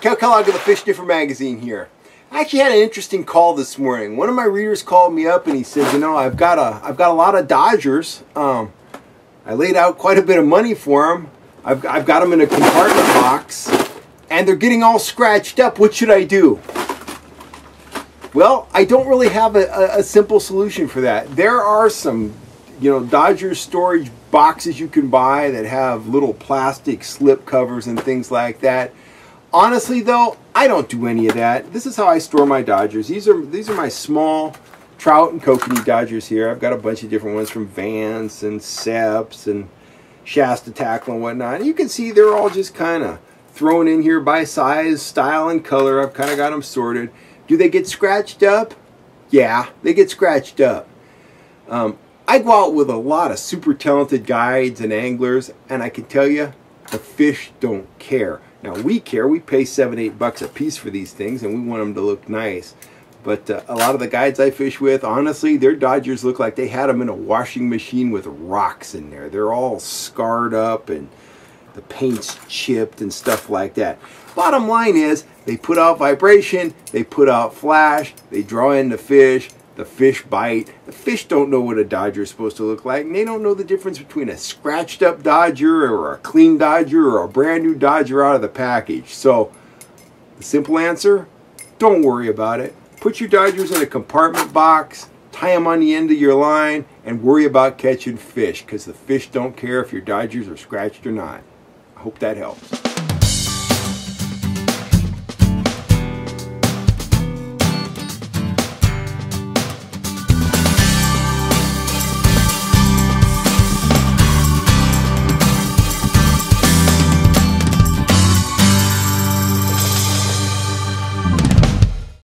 Cal Kellogg with the Fish Sniffer Magazine here. I actually had an interesting call this morning. One of my readers called me up and he said, you know, I've got a lot of Dodgers. I laid out quite a bit of money for them. I've got them in a compartment box and they're getting all scratched up. What should I do? Well, I don't really have a simple solution for that. There are some, you know, Dodger storage boxes you can buy that have little plastic slip covers and things like that. Honestly though, I don't do any of that. This is how I store my Dodgers. These are my small trout and kokanee Dodgers here. I've got a bunch of different ones from Vance and Sepps and Shasta Tackle and whatnot. And you can see they're all just kind of thrown in here by size, style, and color. I've kind of got them sorted. Do they get scratched up? Yeah, they get scratched up. I go out with a lot of super talented guides and anglers, and I can tell you, the fish don't care. Now we care, we pay $7, $8 a piece for these things and we want them to look nice. But a lot of the guides I fish with, honestly, their Dodgers look like they had them in a washing machine with rocks in there. They're all scarred up and the paint's chipped and stuff like that. Bottom line is, they put out vibration, they put out flash, they draw in the fish bite. The fish don't know what a Dodger is supposed to look like, and they don't know the difference between a scratched up Dodger or a clean Dodger or a brand new Dodger out of the package. So the simple answer, don't worry about it. Put your Dodgers in a compartment box, tie them on the end of your line, and worry about catching fish, because the fish don't care if your Dodgers are scratched or not. I hope that helps.